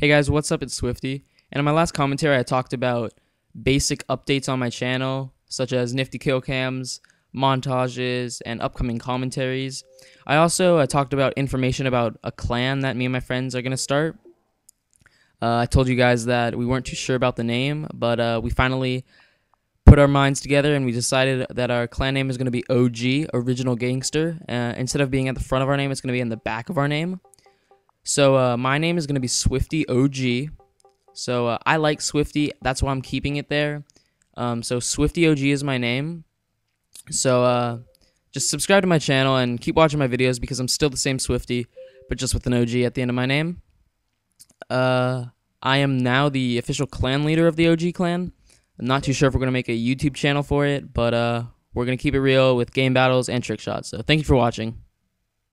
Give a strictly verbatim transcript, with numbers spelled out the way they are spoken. Hey guys, what's up? It's Swifty, and in my last commentary I talked about basic updates on my channel, such as nifty kill cams, montages, and upcoming commentaries. I also I talked about information about a clan that me and my friends are going to start. Uh, I told you guys that we weren't too sure about the name, but uh, we finally put our minds together and we decided that our clan name is going to be O G, Original Gangster. Uh, instead of being at the front of our name, it's going to be in the back of our name. So uh, my name is going to be Swifty O G, so uh, I like Swifty, that's why I'm keeping it there. Um, so Swifty O G is my name, so uh, just subscribe to my channel and keep watching my videos because I'm still the same Swifty, but just with an O G at the end of my name. Uh, I am now the official clan leader of the O G clan. I'm not too sure if we're going to make a YouTube channel for it, but uh, we're going to keep it real with game battles and trick shots, so thank you for watching.